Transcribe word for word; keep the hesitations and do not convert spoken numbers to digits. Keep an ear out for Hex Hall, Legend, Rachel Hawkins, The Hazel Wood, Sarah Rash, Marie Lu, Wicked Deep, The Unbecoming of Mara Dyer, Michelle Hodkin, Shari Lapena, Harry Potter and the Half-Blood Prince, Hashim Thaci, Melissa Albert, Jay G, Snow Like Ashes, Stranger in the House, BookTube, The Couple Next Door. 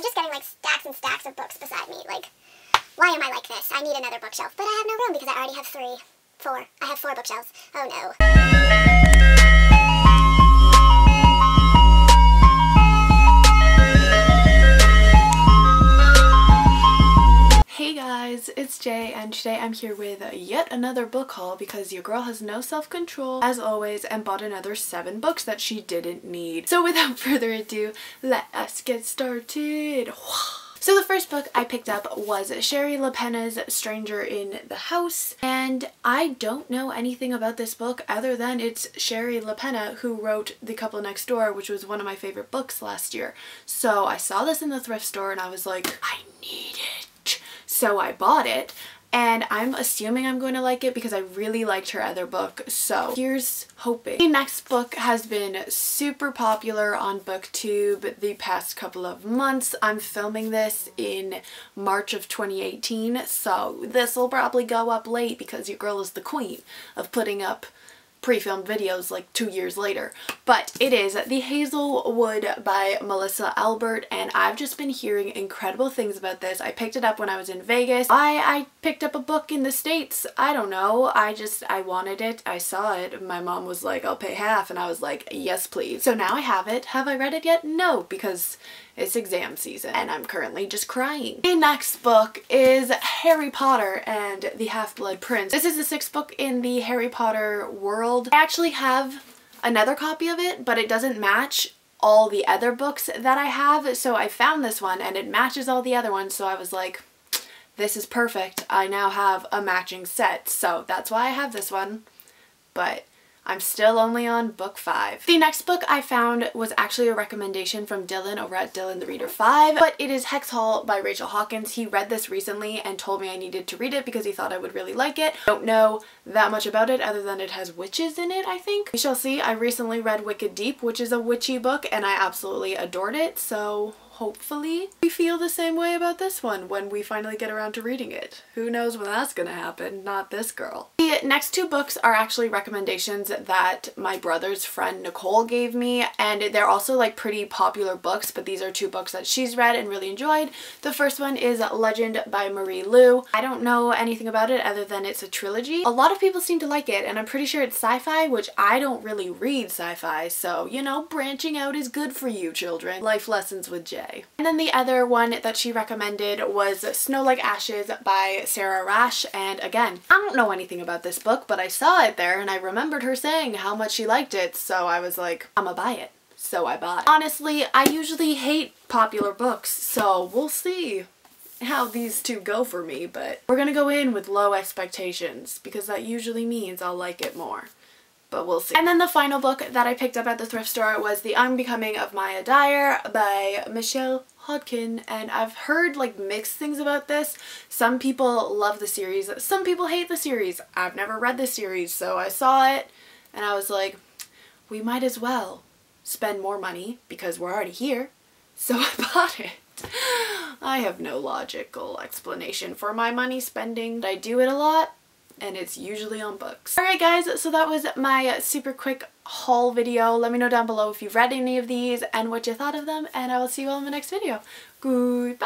I'm just getting like stacks and stacks of books beside me. Like, why am I like this? I need another bookshelf, but I have no room because I already have three, four. I have four bookshelves. Oh no. Hey guys, it's Jay, and today I'm here with yet another book haul because your girl has no self-control, as always, and bought another seven books that she didn't need. So without further ado, let us get started. So the first book I picked up was Shari Lapena's Stranger in the House, and I don't know anything about this book other than it's Shari Lapena who wrote The Couple Next Door, which was one of my favorite books last year. So I saw this in the thrift store and I was like, I need it. So I bought it, and I'm assuming I'm going to like it because I really liked her other book, so here's hoping. The next book has been super popular on BookTube the past couple of months. I'm filming this in March of twenty eighteen, so this will probably go up late because your girl is the queen of putting up pre-filmed videos like two years later. But it is The Hazel Wood by Melissa Albert, and I've just been hearing incredible things about this. I picked it up when I was in Vegas. I, I picked up a book in the States. I don't know. I just, I wanted it. I saw it. My mom was like, I'll pay half, and I was like, yes please. So now I have it. Have I read it yet? No, because it's exam season and I'm currently just crying. The next book is Harry Potter and the Half-Blood Prince. This is the sixth book in the Harry Potter world. I actually have another copy of it, but it doesn't match all the other books that I have, so I found this one and it matches all the other ones, so I was like, this is perfect. I now have a matching set, so that's why I have this one. But I'm still only on book five. The next book I found was actually a recommendation from Dylan over at Dylan The Reader five, but it is Hex Hall by Rachel Hawkins. He read this recently and told me I needed to read it because he thought I would really like it. I don't know that much about it other than it has witches in it, I think. We shall see. I recently read Wicked Deep, which is a witchy book, and I absolutely adored it, so hopefully we feel the same way about this one when we finally get around to reading it. Who knows when that's gonna happen? Not this girl. The next two books are actually recommendations that my brother's friend Nicole gave me, and they're also like pretty popular books, but these are two books that she's read and really enjoyed. The first one is Legend by Marie Lu. I don't know anything about it other than it's a trilogy. A lot of people seem to like it, and I'm pretty sure it's sci-fi, which I don't really read sci-fi, so you know, branching out is good for you, children. Life lessons with Jen. And then the other one that she recommended was Snow Like Ashes by Sarah Rash, and again, I don't know anything about this book, but I saw it there and I remembered her saying how much she liked it, so I was like, I'ma buy it. So I bought it. Honestly, I usually hate popular books, so we'll see how these two go for me, but we're gonna go in with low expectations because that usually means I'll like it more. But we'll see. And then the final book that I picked up at the thrift store was The Unbecoming of Mara Dyer by Michelle Hodkin, and I've heard like mixed things about this. Some people love the series, some people hate the series. I've never read the series, so I saw it and I was like, we might as well spend more money because we're already here, so I bought it. I have no logical explanation for my money spending, but I do it a lot, and it's usually on books. Alright guys, so that was my super quick haul video. Let me know down below if you've read any of these and what you thought of them, and I will see you all in the next video. Goodbye!